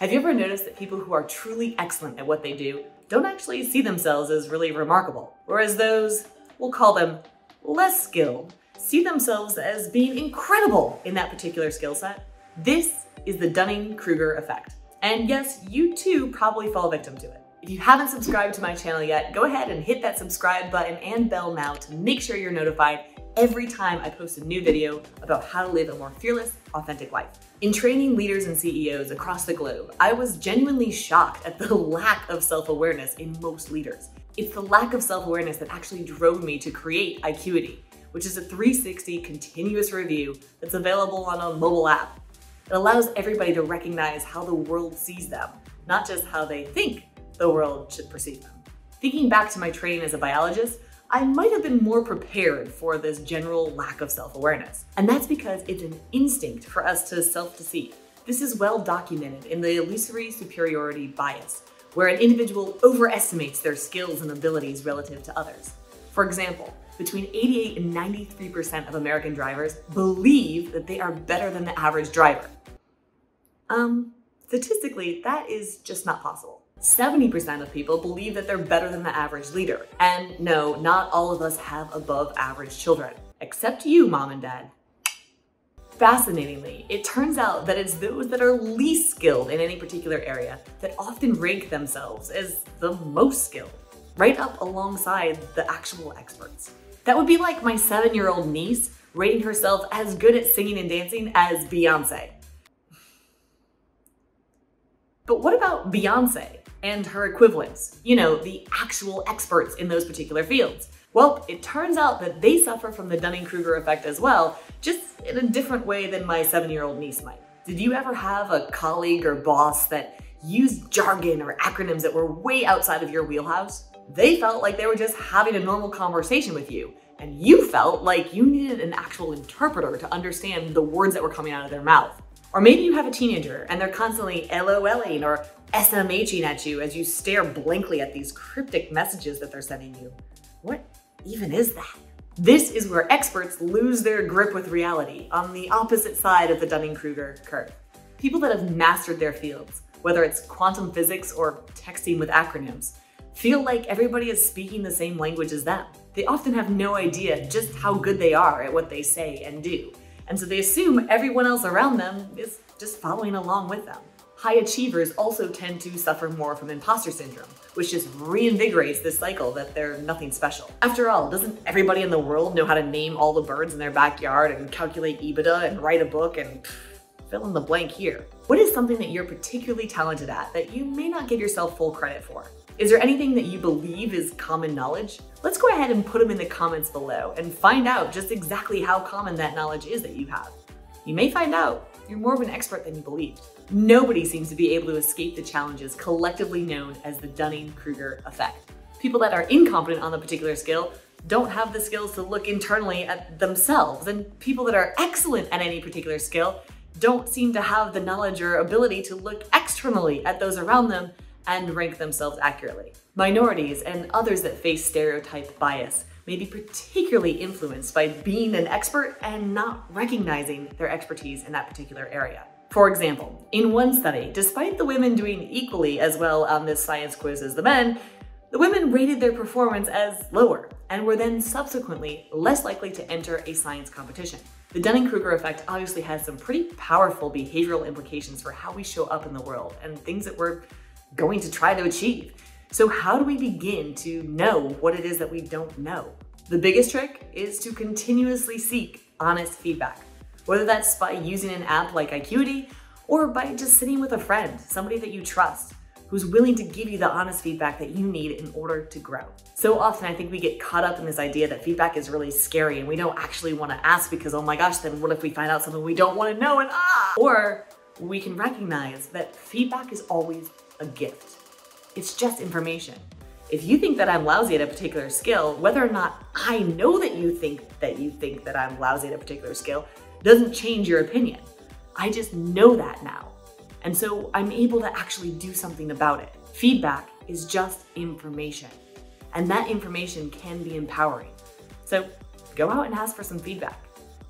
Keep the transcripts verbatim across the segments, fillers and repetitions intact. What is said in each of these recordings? Have you ever noticed that people who are truly excellent at what they do don't actually see themselves as really remarkable, whereas those, we'll call them less skilled, see themselves as being incredible in that particular skill set? This is the Dunning-Kruger effect. And yes, you too probably fall victim to it. If you haven't subscribed to my channel yet, go ahead and hit that subscribe button and bell now to make sure you're notified every time I post a new video about how to live a more fearless, authentic life. In training leaders and C E Os across the globe, I was genuinely shocked at the lack of self-awareness in most leaders. It's the lack of self-awareness that actually drove me to create icueity, which is a three sixty continuous review that's available on a mobile app. It allows everybody to recognize how the world sees them, not just how they think the world should perceive them. Thinking back to my training as a biologist, I might have been more prepared for this general lack of self-awareness. And that's because it's an instinct for us to self-deceive. This is well documented in the illusory superiority bias, where an individual overestimates their skills and abilities relative to others. For example, between eighty-eight and ninety-three percent of American drivers believe that they are better than the average driver. Um, statistically, that is just not possible. seventy percent of people believe that they're better than the average leader. And no, not all of us have above average children, except you, mom and dad. Fascinatingly, it turns out that it's those that are least skilled in any particular area that often rank themselves as the most skilled, right up alongside the actual experts. That would be like my seven-year-old niece rating herself as good at singing and dancing as Beyoncé. But what about Beyoncé and her equivalents? You know, the actual experts in those particular fields. Well, it turns out that they suffer from the Dunning-Kruger effect as well, just in a different way than my seven-year-old niece might. Did you ever have a colleague or boss that used jargon or acronyms that were way outside of your wheelhouse? They felt like they were just having a normal conversation with you, and you felt like you needed an actual interpreter to understand the words that were coming out of their mouth. Or maybe you have a teenager and they're constantly LOLing or S M H ing at you as you stare blankly at these cryptic messages that they're sending you. What even is that? This is where experts lose their grip with reality, on the opposite side of the Dunning-Kruger curve. People that have mastered their fields, whether it's quantum physics or texting with acronyms, feel like everybody is speaking the same language as them. They often have no idea just how good they are at what they say and do. And so they assume everyone else around them is just following along with them. High achievers also tend to suffer more from imposter syndrome, which just reinvigorates this cycle that they're nothing special. After all, doesn't everybody in the world know how to name all the birds in their backyard and calculate EBITDA and write a book and pff, fill in the blank here? What is something that you're particularly talented at that you may not give yourself full credit for? Is there anything that you believe is common knowledge? Let's go ahead and put them in the comments below and find out just exactly how common that knowledge is that you have. You may find out you're more of an expert than you believed. Nobody seems to be able to escape the challenges collectively known as the Dunning-Kruger effect. People that are incompetent on a particular skill don't have the skills to look internally at themselves, and people that are excellent at any particular skill don't seem to have the knowledge or ability to look externally at those around them and rank themselves accurately. Minorities and others that face stereotype bias may be particularly influenced by being an expert and not recognizing their expertise in that particular area. For example, in one study, despite the women doing equally as well on this science quiz as the men, the women rated their performance as lower and were then subsequently less likely to enter a science competition. The Dunning-Kruger effect obviously has some pretty powerful behavioral implications for how we show up in the world and things that we're going to try to achieve. So how do we begin to know what it is that we don't know? The biggest trick is to continuously seek honest feedback, whether that's by using an app like icueity or by just sitting with a friend, somebody that you trust, who's willing to give you the honest feedback that you need in order to grow. So often I think we get caught up in this idea that feedback is really scary and we don't actually want to ask because, oh my gosh, then what if we find out something we don't want to know and ah! Or we can recognize that feedback is always a gift. It's just information. If you think that I'm lousy at a particular skill, whether or not I know that you think that you think that I'm lousy at a particular skill doesn't change your opinion. I just know that now. And so I'm able to actually do something about it. Feedback is just information, and that information can be empowering. So go out and ask for some feedback.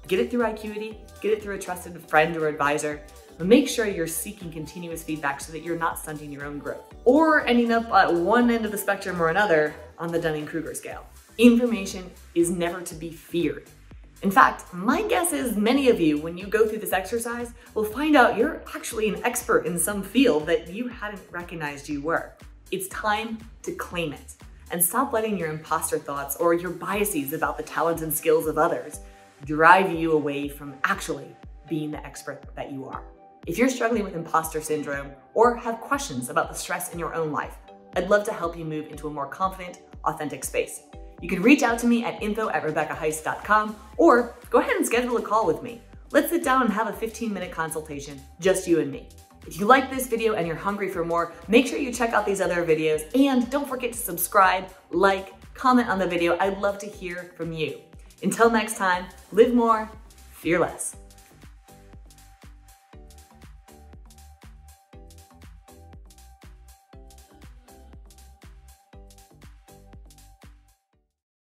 Get it through icueity, get it through a trusted friend or advisor, But make sure you're seeking continuous feedback so that you're not stunting your own growth or ending up at one end of the spectrum or another on the Dunning-Kruger scale. Information is never to be feared. In fact, my guess is many of you, when you go through this exercise, will find out you're actually an expert in some field that you hadn't recognized you were. It's time to claim it and stop letting your imposter thoughts or your biases about the talents and skills of others drive you away from actually being the expert that you are. If you're struggling with imposter syndrome or have questions about the stress in your own life, I'd love to help you move into a more confident, authentic space. You can reach out to me at info at rebecca heist dot com or go ahead and schedule a call with me. Let's sit down and have a fifteen minute consultation, just you and me. If you like this video and you're hungry for more, make sure you check out these other videos and don't forget to subscribe, like, comment on the video. I'd love to hear from you. Until next time, live more, fear less.